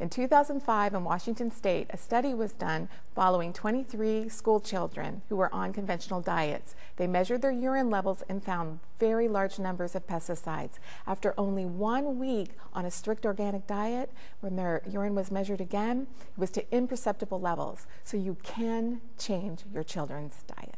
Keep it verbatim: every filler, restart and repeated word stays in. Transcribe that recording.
In two thousand five in Washington State, a study was done following twenty-three school children who were on conventional diets. They measured their urine levels and found very large numbers of pesticides. After only one week on a strict organic diet, when their urine was measured again, it was to imperceptible levels. So you can change your children's diet.